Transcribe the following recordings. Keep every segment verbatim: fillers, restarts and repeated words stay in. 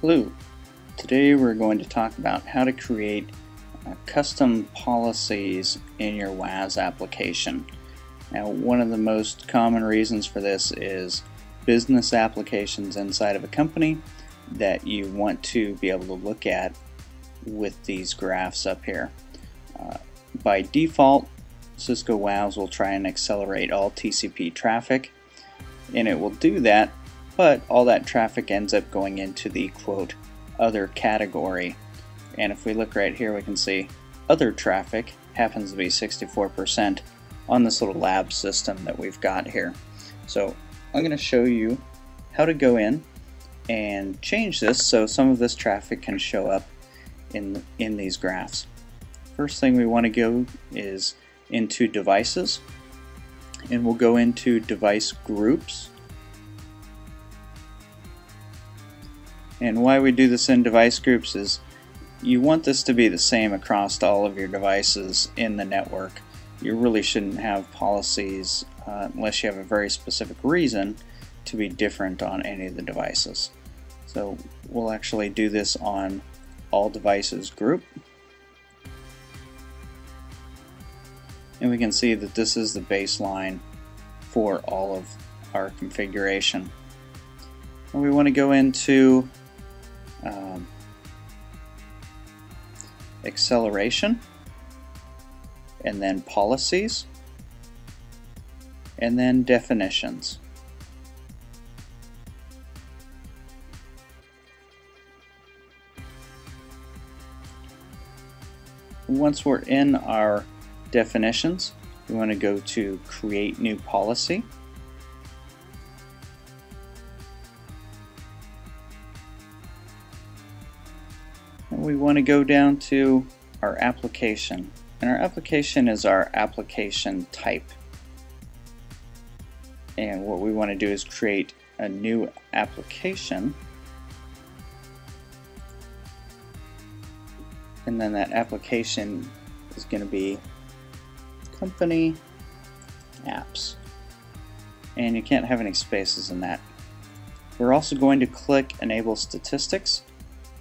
Hello. Today we're going to talk about how to create uh, custom policies in your WAAS application. Now, one of the most common reasons for this is business applications inside of a company that you want to be able to look at with these graphs up here. Uh, by default, Cisco WAAS will try and accelerate all T C P traffic, and it will do that, but all that traffic ends up going into the quote other category. And if we look right here, we can see other traffic happens to be sixty-four percent on this little lab system that we've got here. So I'm going to show you how to go in and change this so some of this traffic can show up in, in these graphs. First thing we want to go is into devices, and we'll go into device groups. And why we do this in device groups is you want this to be the same across all of your devices in the network. You really shouldn't have policies uh, unless you have a very specific reason to be different on any of the devices. So we'll actually do this on all devices group. And we can see that this is the baseline for all of our configuration. And we want to go into Um, acceleration, and then policies, and then definitions. Once we're in our definitions, we want to go to create new policy. We want to go down to our application, and our application is our application type, and what we want to do is create a new application, and then that application is going to be company apps, and you can't have any spaces in that. We're also going to click enable statistics,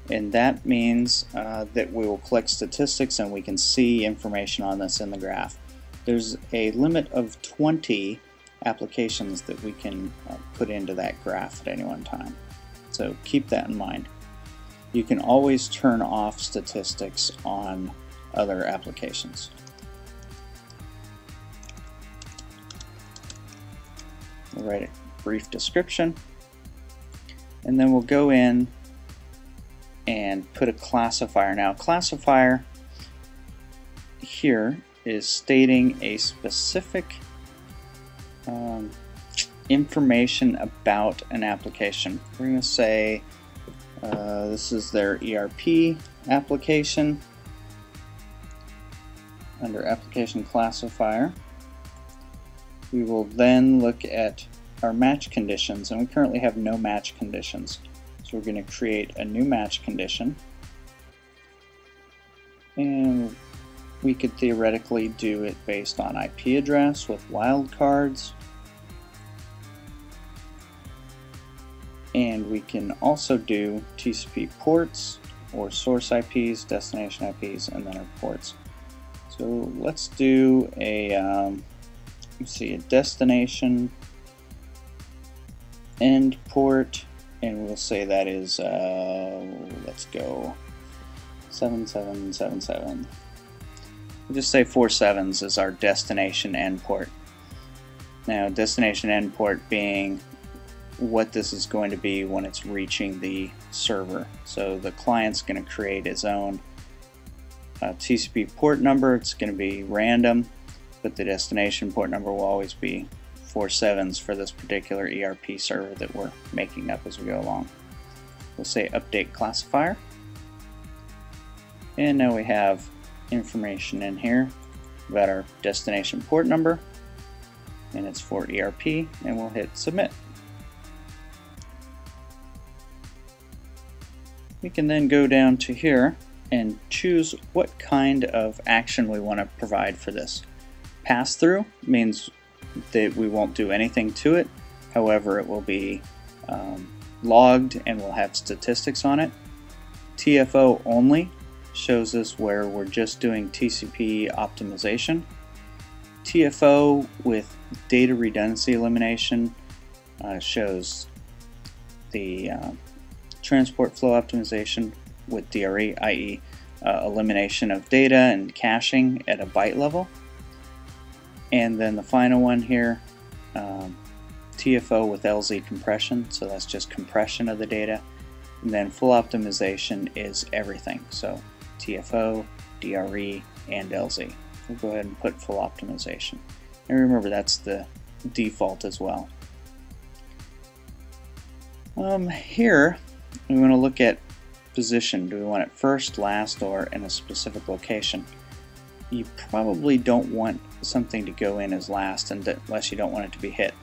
and that means uh, that we will collect statistics and we can see information on this in the graph. There's a limit of twenty applications that we can uh, put into that graph at any one time, so keep that in mind. You can always turn off statistics on other applications. We'll write a brief description, and then we'll go in and put a classifier. Now, classifier here is stating a specific um, information about an application. We're going to say uh, this is their E R P application under application classifier. We will then look at our match conditions, and we currently have no match conditions. So we're going to create a new match condition, and we could theoretically do it based on I P address with wildcards, and we can also do T C P ports or source I Ps, destination I Ps, and then our ports. So let's do a um, let's see, a destination end port. And we'll say that is, uh, let's go, seven seven seven seven. We'll just say four sevens is our destination end port. Now, destination end port being what this is going to be when it's reaching the server. So the client's going to create his own uh, T C P port number. It's going to be random, but the destination port number will always be four sevens for this particular E R P server that we're making up as we go along. We'll say update classifier, and now we have information in here about our destination port number and it's for E R P, and we'll hit submit. We can then go down to here and choose what kind of action we want to provide for this. Pass-through means that we won't do anything to it, however it will be um, logged and we'll have statistics on it. T F O only shows us where we're just doing T C P optimization. T F O with data redundancy elimination uh, shows the uh, transport flow optimization with D R E, i e uh, elimination of data and caching at a byte level. And then the final one here, um, T F O with L Z compression, so that's just compression of the data. And then full optimization is everything, so T F O, D R E, and L Z. We'll go ahead and put full optimization. And remember, that's the default as well. Um, here, we want to look at position. Do we want it first, last, or in a specific location? You probably don't want something to go in as last unless you don't want it to be hit.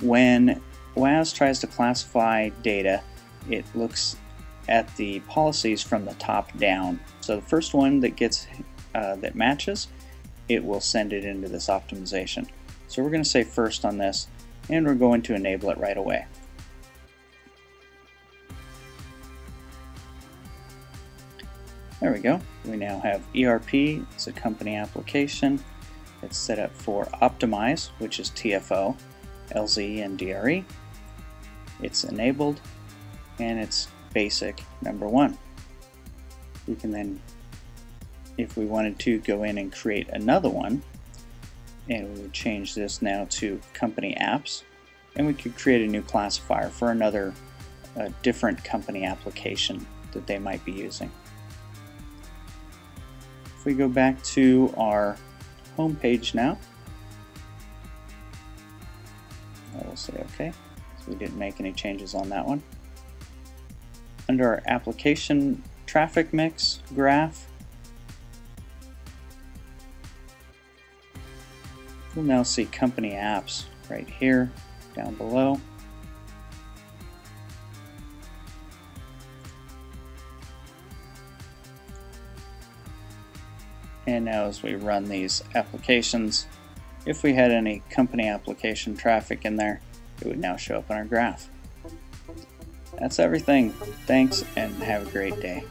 When W A A S tries to classify data, it looks at the policies from the top down. So the first one that gets uh, that matches, it will send it into this optimization. So we're going to say first on this, and we're going to enable it right away. There we go. We now have E R P. It's a company application. It's set up for optimize, which is T F O, L Z, and D R E. It's enabled, and it's basic number one. We can then, if we wanted to, go in and create another one, and we would change this now to company apps, and we could create a new classifier for another uh, different company application that they might be using. If we go back to our home page now, I will say okay, so we didn't make any changes on that one. Under our application traffic mix graph, we'll now see company apps right here down below. And now as we run these applications, if we had any company application traffic in there, it would now show up on our graph. That's everything. Thanks, and have a great day.